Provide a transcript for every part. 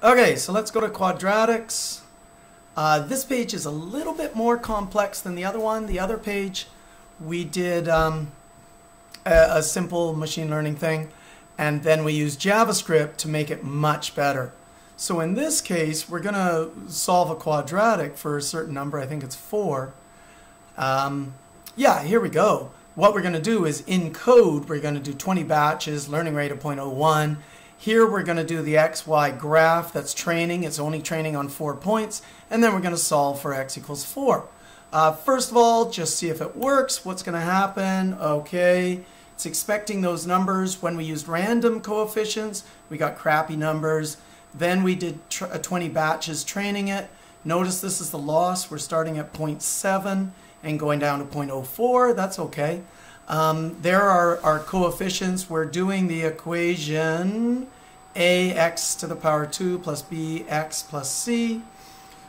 Okay, so let's go to quadratics. This page is a little bit more complex than the other one. The other page we did a simple machine learning thing, and then we used JavaScript to make it much better. So in this case, we're going to solve a quadratic for a certain number. I think it's 4. Yeah, here we go. What we're going to do is, in code, we're going to do 20 batches, learning rate of 0.01. Here we're going to do the XY graph. That's training. It's only training on 4 points. And then we're going to solve for x equals 4. First of all, just see if it works. What's going to happen? Okay. It's expecting those numbers. When we used random coefficients, we got crappy numbers. Then we did 20 batches training it. Notice this is the loss. We're starting at 0.7 and going down to 0.04. That's okay. There are our coefficients. We're doing the equation ax to the power 2 plus bx plus c.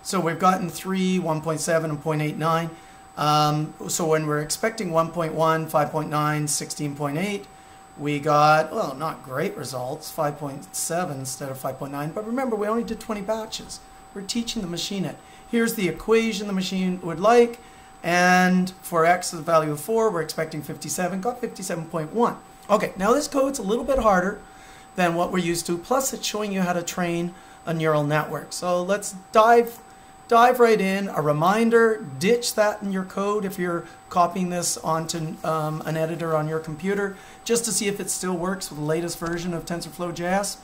So we've gotten 3, 1.7, and 0.89. So when we're expecting 1.1, 5.9, 16.8, we got, well, not great results, 5.7 instead of 5.9. But remember, we only did 20 batches. We're teaching the machine it. Here's the equation the machine would like. And for x to the value of 4, we're expecting 57. Got 57.1. Okay, now this code's a little bit harder than what we're used to. Plus, it's showing you how to train a neural network. So let's dive right in. A reminder, ditch that in your code if you're copying this onto an editor on your computer, just to see if it still works with the latest version of TensorFlow.js.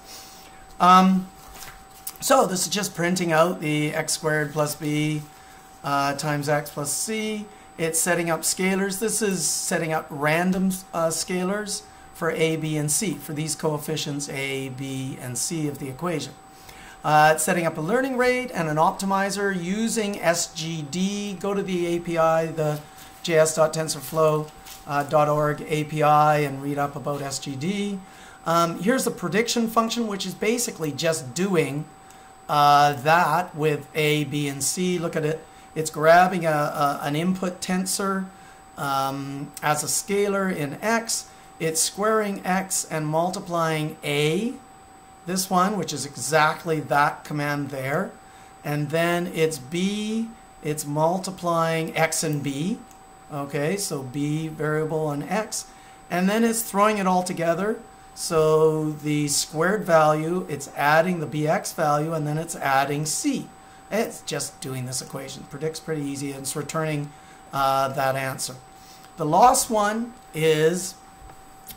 So this is just printing out the x squared plus b times x plus c. It's setting up scalars. This is setting up random scalars for a, b, and c, for these coefficients a, b, and c of the equation. It's setting up a learning rate and an optimizer using SGD. Go to the API, the js.tensorflow.org API, and read up about SGD. Here's the prediction function, which is basically just doing that with A, B, and C. Look at it. It's grabbing an input tensor as a scalar in X. It's squaring X and multiplying A. This one, which is exactly that command there. And then it's b, it's multiplying x and b. Okay, so b variable and x. And then it's throwing it all together. So the squared value, it's adding the bx value, and then it's adding c. It's just doing this equation. Predicts pretty easy, and it's returning that answer. The loss one is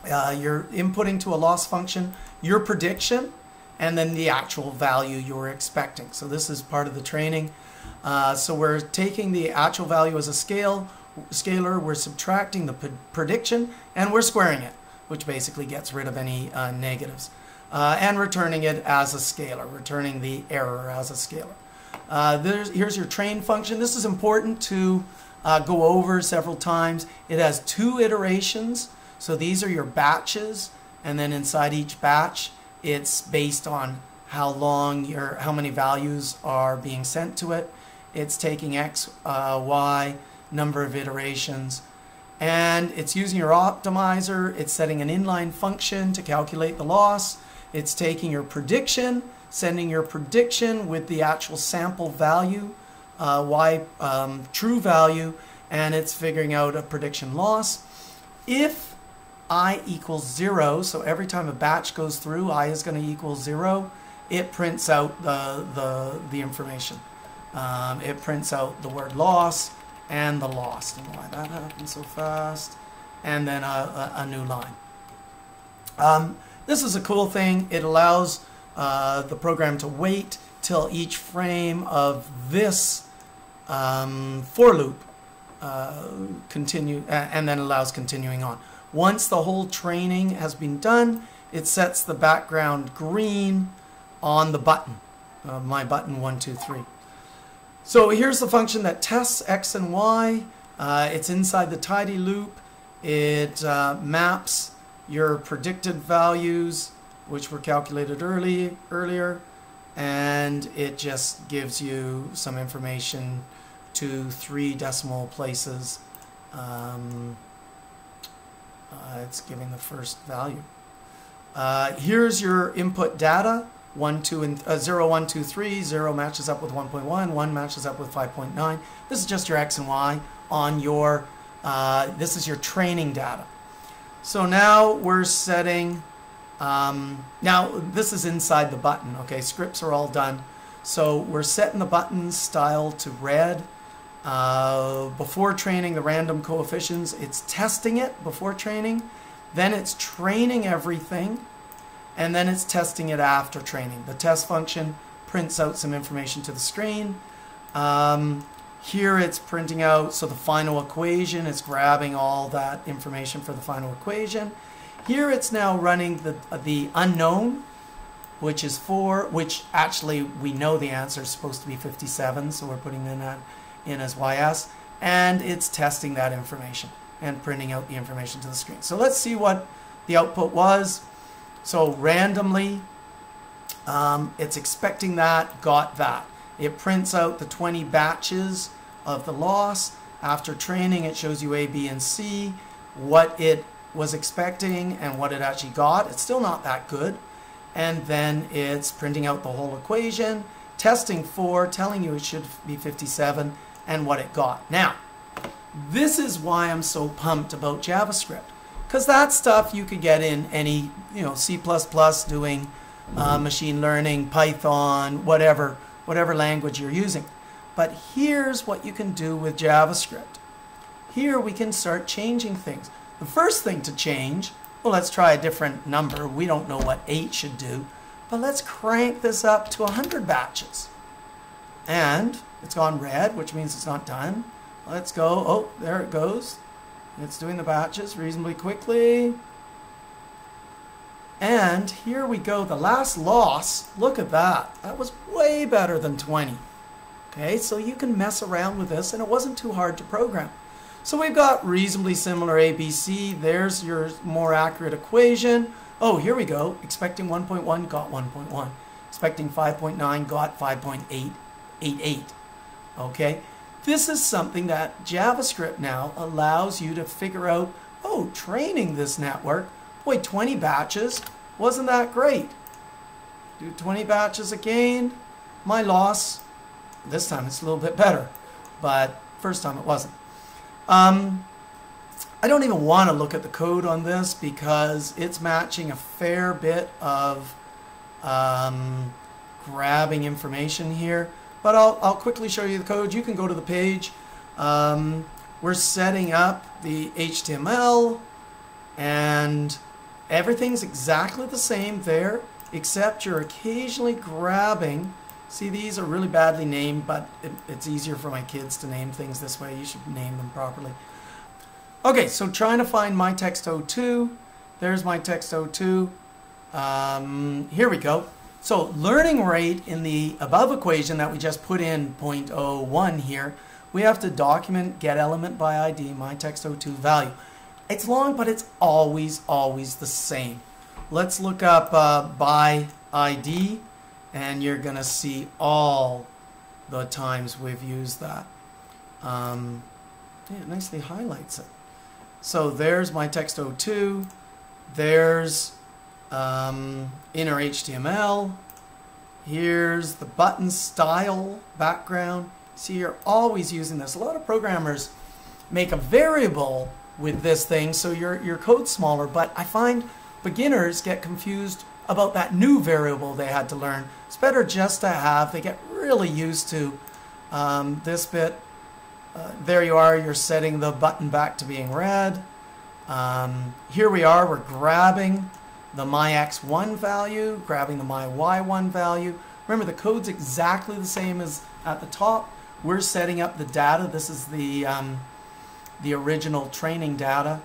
you're inputting to a loss function your prediction, and then the actual value you're expecting. So this is part of the training. So we're taking the actual value as a scalar, we're subtracting the prediction, and we're squaring it, which basically gets rid of any negatives, and returning it as a scalar, returning the error as a scalar. Here's your train function. This is important to go over several times. It has 2 iterations, so these are your batches. And then inside each batch, it's based on how long how many values are being sent to it. It's taking x, y, number of iterations. And it's using your optimizer. It's setting an inline function to calculate the loss. It's taking your prediction, sending your prediction with the actual sample value, y true value, and it's figuring out a prediction loss. If I equals 0, so every time a batch goes through, I is going to equal 0. It prints out the information. It prints out the word loss and the lost, and why that happened so fast, and then a new line. This is a cool thing. It allows the program to wait till each frame of this for loop continue, and then allows continuing on. Once the whole training has been done, it sets the background green on the button, my button 1, 2, 3. So here's the function that tests x and y. It's inside the tidy loop. It maps your predicted values, which were calculated earlier, and it just gives you some information to 3 decimal places. It's giving the first value. Here's your input data, 0, 1, 2, 3, 0 matches up with 1.1, 1 matches up with 5.9. This is just your X and Y on your, this is your training data. So now we're setting, now this is inside the button, okay, scripts are all done. So we're setting the button style to red. Before training the random coefficients, it's testing it before training, then it's training everything, and then it's testing it after training. The test function prints out some information to the screen. Here it's printing out, so the final equation, it's grabbing all that information for the final equation. Here it's now running the unknown, which is 4, which actually we know the answer is supposed to be 57, so we're putting that in as YS, and it's testing that information and printing out the information to the screen. So let's see what the output was. So randomly, it's expecting that, got that. It prints out the 20 batches of the loss. After training, it shows you A, B, and C, what it was expecting and what it actually got. It's still not that good. And then it's printing out the whole equation, testing 4, telling you it should be 57, and what it got. Now, this is why I'm so pumped about JavaScript, because that stuff you could get in any, you know, C++, doing machine learning, Python, whatever language you're using. But here's what you can do with JavaScript. Here we can start changing things. The first thing to change, well, let's try a different number. We don't know what 8 should do, but let's crank this up to 100 batches. And it's gone red, which means it's not done. Let's go. Oh, there it goes. It's doing the batches reasonably quickly. And here we go. The last loss, look at that. That was way better than 20. Okay, so you can mess around with this, and it wasn't too hard to program. So we've got reasonably similar ABC. There's your more accurate equation. Oh, here we go. Expecting 1.1, got 1.1. Expecting 5.9, got 5.888. Okay. This is something that JavaScript now allows you to figure out, oh, training this network, boy, 20 batches, wasn't that great? Do 20 batches again, my loss, this time it's a little bit better, but first time it wasn't. I don't even want to look at the code on this because it's matching a fair bit of grabbing information here. But I'll quickly show you the code. You can go to the page. We're setting up the HTML, and everything's exactly the same there, except you're occasionally grabbing. See, these are really badly named, but it's easier for my kids to name things this way. You should name them properly. Okay, so trying to find my text 02. There's my text 02. Here we go. So learning rate in the above equation that we just put in 0.01 here, we have to document get element by ID my text02 value. It's long, but it's always the same. Let's look up by ID, and you're gonna see all the times we've used that. Yeah, it nicely highlights it. So there's my text02. There's inner HTML. Here's the button style background. See, you're always using this. A lot of programmers make a variable with this thing, so your code's smaller, but I find beginners get confused about that new variable they had to learn. It's better just to have, they get really used to this bit. There you are, you're setting the button back to being red. Here we are, we're grabbing the myx1 value, grabbing the myy1 value. Remember, the code's exactly the same as at the top. We're setting up the data. This is the original training data.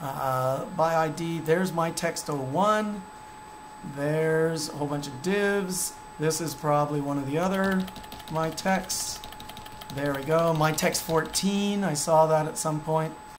By ID, there's my text01. There's a whole bunch of divs. This is probably one of the other my texts. There we go. My text 14. I saw that at some point.